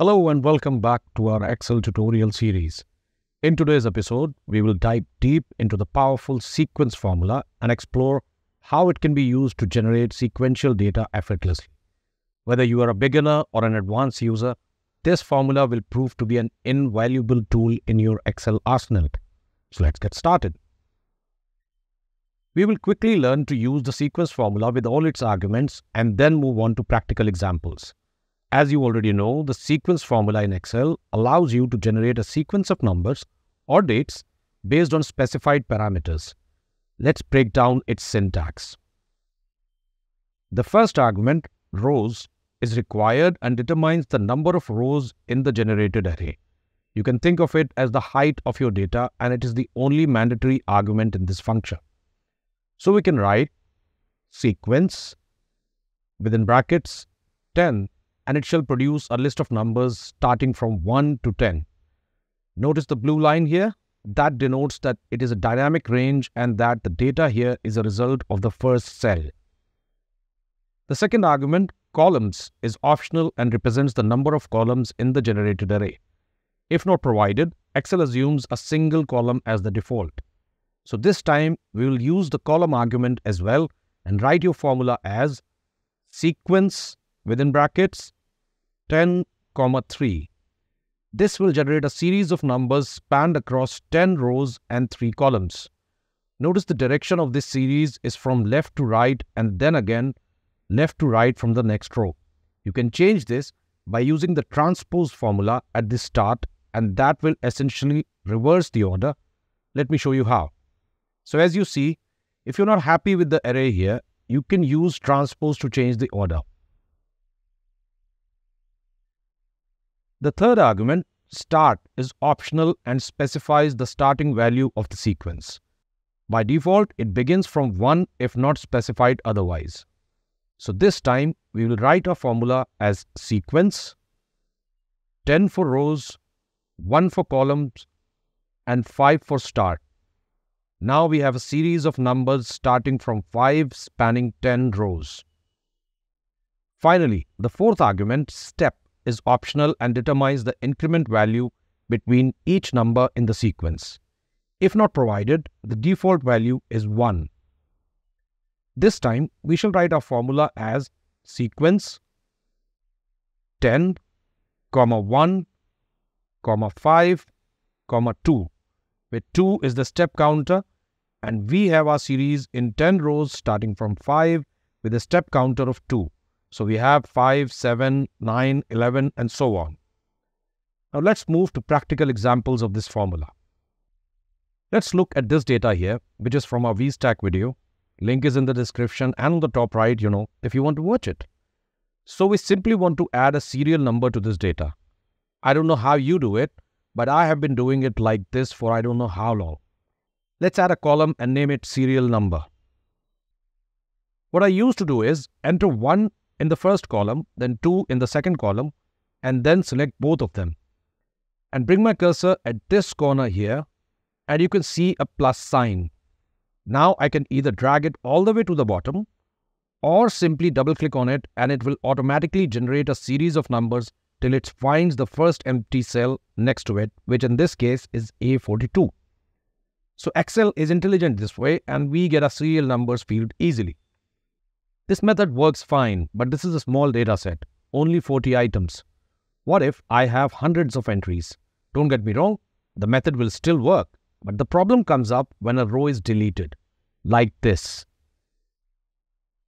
Hello and welcome back to our Excel tutorial series. In today's episode, we will dive deep into the powerful sequence formula and explore how it can be used to generate sequential data effortlessly. Whether you are a beginner or an advanced user, this formula will prove to be an invaluable tool in your Excel arsenal. So let's get started. We will quickly learn to use the sequence formula with all its arguments and then move on to practical examples. As you already know, the sequence formula in Excel allows you to generate a sequence of numbers or dates based on specified parameters. Let's break down its syntax. The first argument, rows, is required and determines the number of rows in the generated array. You can think of it as the height of your data, and it is the only mandatory argument in this function. So we can write sequence within brackets 10. And it shall produce a list of numbers starting from 1 to 10. Notice the blue line here. That denotes that it is a dynamic range and that the data here is a result of the first cell. The second argument, columns, is optional and represents the number of columns in the generated array. If not provided, Excel assumes a single column as the default. So this time, we will use the column argument as well and write your formula as sequence within brackets 10, 3. This will generate a series of numbers spanned across 10 rows and 3 columns. Notice the direction of this series is from left to right and then again left to right from the next row. You can change this by using the transpose formula at the start, and that will essentially reverse the order. Let me show you how. So as you see, if you're not happy with the array here, you can use transpose to change the order. The third argument, start, is optional and specifies the starting value of the sequence. By default, it begins from 1 if not specified otherwise. So this time, we will write our formula as sequence 10 for rows, 1 for columns, and 5 for start. Now we have a series of numbers starting from 5 spanning 10 rows. Finally, the fourth argument, step, is optional and determines the increment value between each number in the sequence. If not provided, the default value is 1. This time, we shall write our formula as sequence 10, 1, 5, 2, where 2 is the step counter, and we have our series in 10 rows starting from 5 with a step counter of 2. So we have 5, 7, 9, 11, and so on. Now let's move to practical examples of this formula. Let's look at this data here, which is from our VStack video. Link is in the description and on the top right, if you want to watch it. So we simply want to add a serial number to this data. I don't know how you do it, but I have been doing it like this for I don't know how long. Let's add a column and name it serial number. What I used to do is enter 1 in the first column, then 2 in the second column, and then select both of them. And bring my cursor at this corner here, and you can see a plus sign. Now I can either drag it all the way to the bottom, or simply double click on it and it will automatically generate a series of numbers till it finds the first empty cell next to it, which in this case is A42. So Excel is intelligent this way, and we get a serial numbers field easily. This method works fine, but this is a small data set, only 40 items. What if I have hundreds of entries? Don't get me wrong, the method will still work, but the problem comes up when a row is deleted, like this.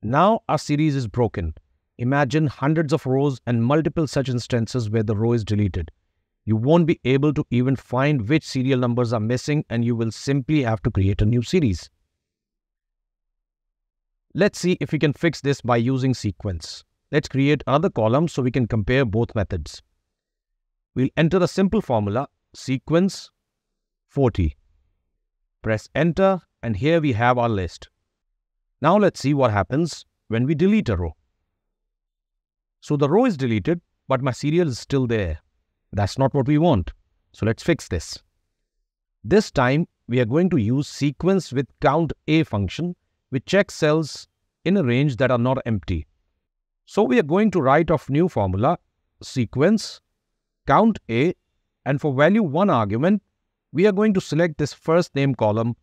Now our series is broken. Imagine hundreds of rows and multiple such instances where the row is deleted. You won't be able to even find which serial numbers are missing, and you will simply have to create a new series. Let's see if we can fix this by using sequence. Let's create another column so we can compare both methods. We'll enter a simple formula, sequence 40. Press enter, and here we have our list. Now let's see what happens when we delete a row. So the row is deleted, but my serial is still there. That's not what we want. So let's fix this. This time, we are going to use sequence with COUNTA function, which checks cells in a range that are not empty. So we are going to write off new formula, sequence count A, and for value 1 argument, we are going to select this first name column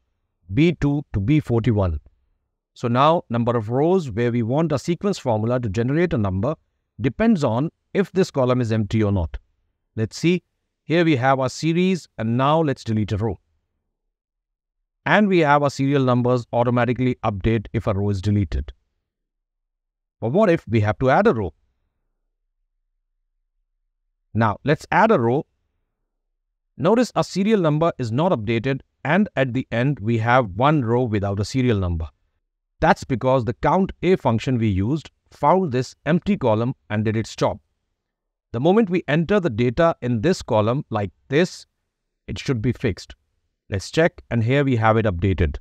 B2 to B41. So now number of rows where we want a sequence formula to generate a number depends on if this column is empty or not. Let's see, here we have our series and now let's delete a row. And we have our serial numbers automatically update if a row is deleted. But what if we have to add a row? Now let's add a row. Notice our serial number is not updated and at the end we have one row without a serial number. That's because the COUNTA function we used found this empty column and did its job. The moment we enter the data in this column like this, it should be fixed. Let's check, and here we have it updated.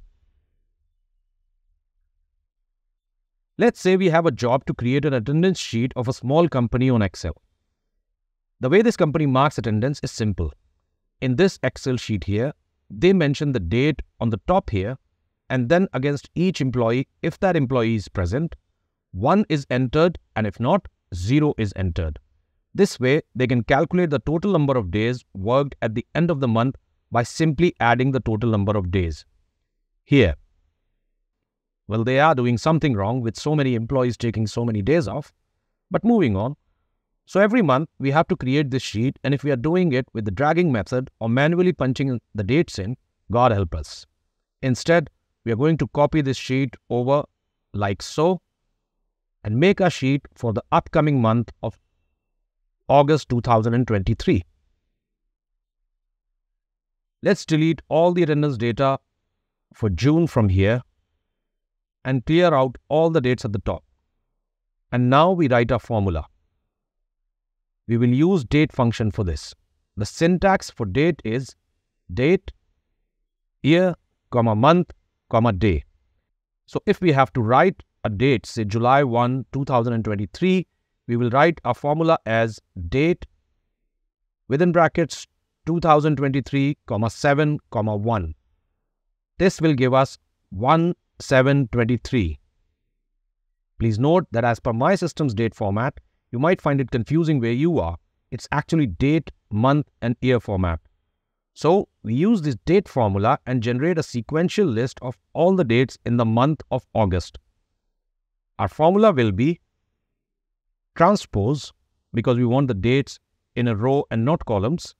Let's say we have a job to create an attendance sheet of a small company on Excel. The way this company marks attendance is simple. In this Excel sheet here, they mention the date on the top here, and then against each employee, if that employee is present, 1 is entered, and if not, 0 is entered. This way, they can calculate the total number of days worked at the end of the month by simply adding the total number of days. Here, well, they are doing something wrong with so many employees taking so many days off, but moving on. So every month, we have to create this sheet, and if we are doing it with the dragging method or manually punching the dates in, God help us. Instead, we are going to copy this sheet over like so, and make a sheet for the upcoming month of August 2023. Let's delete all the attendance data for June from here and clear out all the dates at the top. And now we write our formula. We will use date function for this. The syntax for date is date, year, comma, month, comma, day. So if we have to write a date, say July 1, 2023, we will write our formula as date within brackets 2023, 7, 1. This will give us 1723. Please note that as per my system's date format, you might find it confusing where you are. It's actually date, month and year format. So we use this date formula and generate a sequential list of all the dates in the month of August. Our formula will be transpose, because we want the dates in a row and not columns,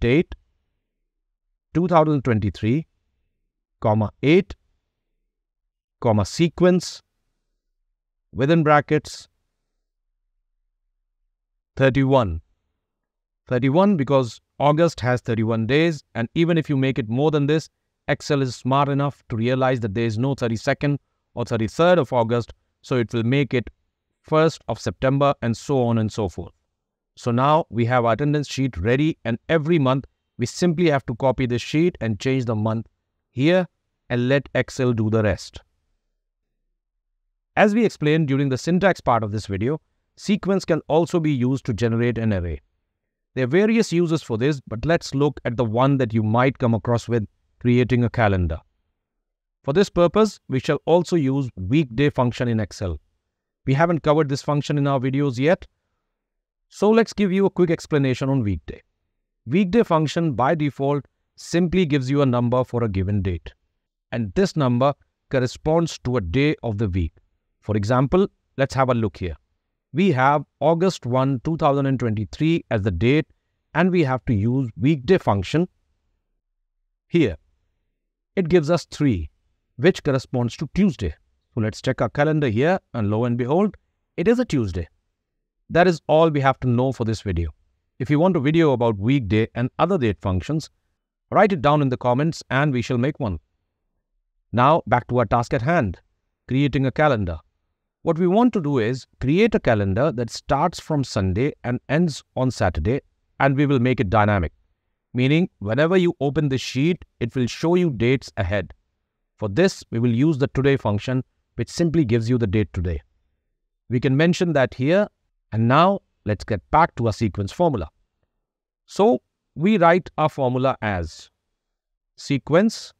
date 2023, 8, sequence, within brackets 31. 31 because August has 31 days, and even if you make it more than this, Excel is smart enough to realize that there is no 32nd or 33rd of August. So it will make it 1st of September and so on and so forth. So now we have our attendance sheet ready, and every month we simply have to copy this sheet and change the month here and let Excel do the rest. As we explained during the syntax part of this video, sequence can also be used to generate an array. There are various uses for this, but let's look at the one that you might come across with creating a calendar. For this purpose, we shall also use weekday function in Excel. We haven't covered this function in our videos yet, so let's give you a quick explanation on weekday. Weekday function by default simply gives you a number for a given date, and this number corresponds to a day of the week. For example, let's have a look here. We have August 1, 2023 as the date, and we have to use weekday function here. It gives us 3, which corresponds to Tuesday. So let's check our calendar here, and lo and behold, it is a Tuesday. That is all we have to know for this video. If you want a video about weekday and other date functions, write it down in the comments and we shall make one. Now back to our task at hand, creating a calendar. What we want to do is create a calendar that starts from Sunday and ends on Saturday, and we will make it dynamic. Meaning, whenever you open the sheet, it will show you dates ahead. For this, we will use the today function, which simply gives you the date today. We can mention that here. And now let's get back to our sequence formula. So we write our formula as sequence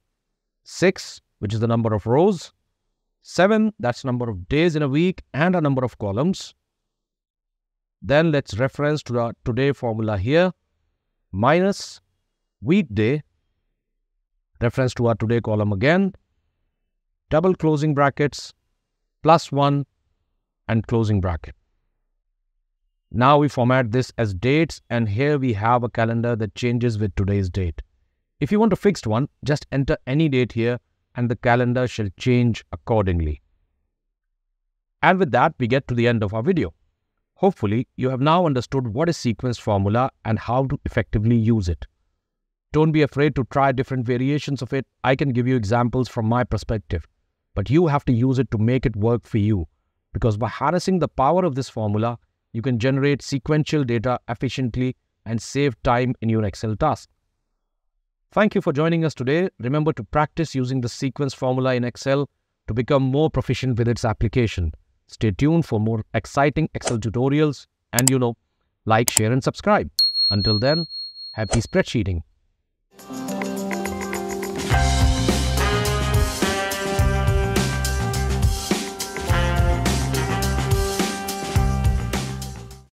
6, which is the number of rows, 7, that's number of days in a week and a number of columns, Then let's reference to our today formula here, minus weekday, reference to our today column again, double closing brackets, plus 1 and closing bracket. Now we format this as dates, and here we have a calendar that changes with today's date. If you want a fixed one, just enter any date here and the calendar shall change accordingly. And with that, we get to the end of our video. Hopefully, you have now understood what is sequence formula and how to effectively use it. Don't be afraid to try different variations of it. I can give you examples from my perspective, but you have to use it to make it work for you, because by harnessing the power of this formula, you can generate sequential data efficiently and save time in your Excel task. Thank you for joining us today. Remember to practice using the sequence formula in Excel to become more proficient with its application. Stay tuned for more exciting Excel tutorials and like, share and subscribe. Until then, happy spreadsheeting.